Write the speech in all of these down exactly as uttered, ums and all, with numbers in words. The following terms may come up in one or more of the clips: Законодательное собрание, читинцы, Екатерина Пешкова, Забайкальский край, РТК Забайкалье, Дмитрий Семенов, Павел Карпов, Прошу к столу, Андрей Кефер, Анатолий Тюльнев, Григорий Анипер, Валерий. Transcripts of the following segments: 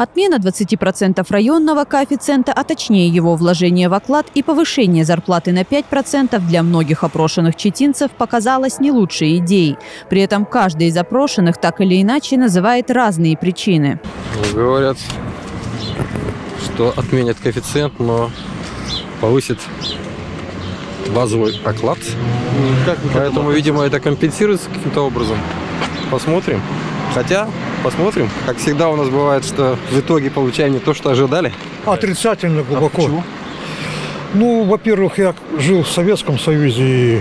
Отмена двадцати процентов районного коэффициента, а точнее его вложение в оклад и повышение зарплаты на пять процентов для многих опрошенных читинцев показалось не лучшей идеей. При этом каждый из опрошенных так или иначе называет разные причины. Говорят, что отменят коэффициент, но повысит базовый оклад. Как Поэтому, видимо, это компенсируется каким-то образом. Посмотрим. Хотя... Посмотрим. Как всегда у нас бывает, что в итоге получаем не то, что ожидали. Отрицательно глубоко. А почему? Ну, во-первых, я жил в Советском Союзе, и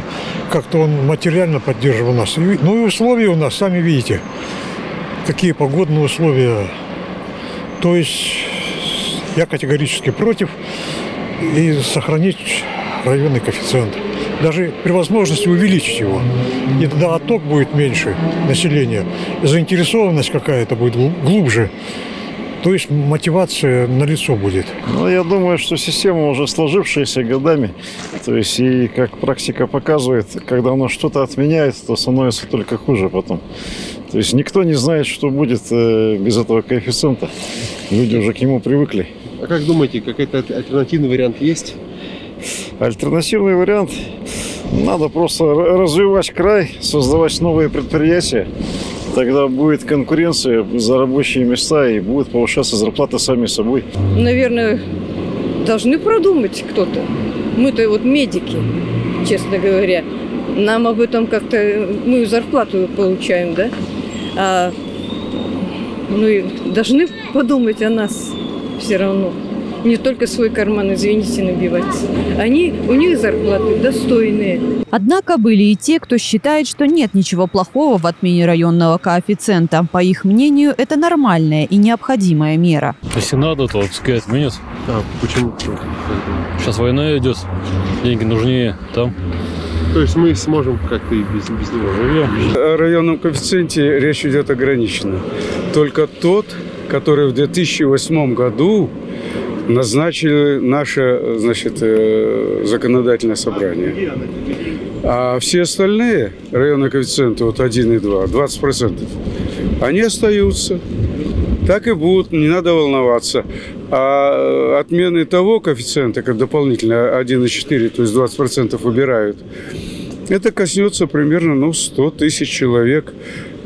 как-то он материально поддерживал нас. Ну и условия у нас, сами видите, какие погодные условия. То есть я категорически против и сохранить районный коэффициент. Даже при возможности увеличить его. И тогда отток будет меньше населения, заинтересованность какая-то будет глубже. То есть мотивация налицо будет. Ну, я думаю, что система уже сложившаяся годами. То есть, и как практика показывает, когда оно что-то отменяет, то становится только хуже потом. То есть никто не знает, что будет без этого коэффициента. Люди уже к нему привыкли. А как думаете, какой-то альтернативный вариант есть? Альтернативный вариант – надо просто развивать край, создавать новые предприятия. Тогда будет конкуренция за рабочие места и будет повышаться зарплата сами собой. Наверное, должны продумать кто-то. Мы-то вот медики, честно говоря. Нам об этом как-то… Мы зарплату получаем, да? А, ну и должны подумать о нас все равно. Не только свой карман, извините, набивать. Они, у них зарплаты достойные. Однако были и те, кто считает, что нет ничего плохого в отмене районного коэффициента. По их мнению, это нормальная и необходимая мера. Если надо, то пускай отменят. А почему? Сейчас война идет, деньги нужнее там. То есть мы сможем как-то и без, без него живем. О районном коэффициенте речь идет ограниченно. Только тот, который в две тысячи восьмом году назначили наше, значит, законодательное собрание. А все остальные районные коэффициенты, вот один и два, двадцать процентов, они остаются. Так и будут, не надо волноваться. А отмены того коэффициента, как дополнительно один и четыре, то есть двадцать процентов убирают, это коснется примерно ну, ста тысяч человек.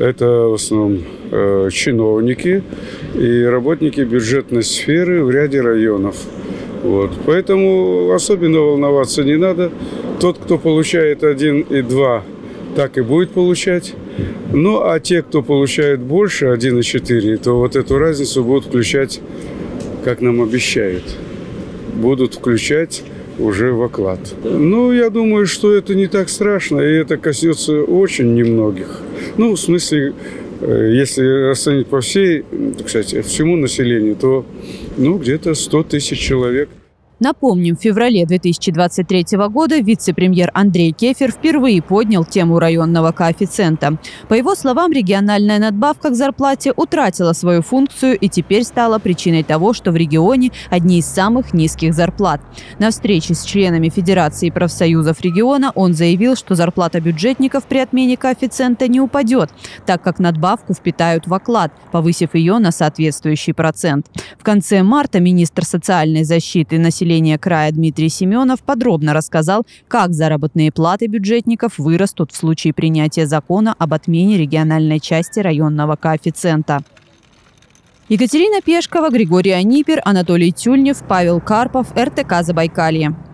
Это в основном э, чиновники и работники бюджетной сферы в ряде районов. Вот. Поэтому особенно волноваться не надо. Тот, кто получает один и два, так и будет получать. Ну а те, кто получает больше один и четыре, то вот эту разницу будут включать, как нам обещают, будут включать уже в оклад. Ну, я думаю, что это не так страшно, и это коснется очень немногих. Ну, в смысле, если расценить по всей, кстати, всему населению, то ну, где-то сто тысяч человек. Напомним, в феврале две тысячи двадцать третьего года вице-премьер Андрей Кефер впервые поднял тему районного коэффициента. По его словам, региональная надбавка к зарплате утратила свою функцию и теперь стала причиной того, что в регионе одни из самых низких зарплат. На встрече с членами Федерации профсоюзов региона он заявил, что зарплата бюджетников при отмене коэффициента не упадет, так как надбавку впитают в оклад, повысив ее на соответствующий процент. В конце марта министр социальной защиты населения края Дмитрий Семенов подробно рассказал, как заработные платы бюджетников вырастут в случае принятия закона об отмене региональной части районного коэффициента. Екатерина Пешкова, Григорий Анипер, Анатолий Тюльнев, Павел Карпов, эр тэ ка Забайкалье.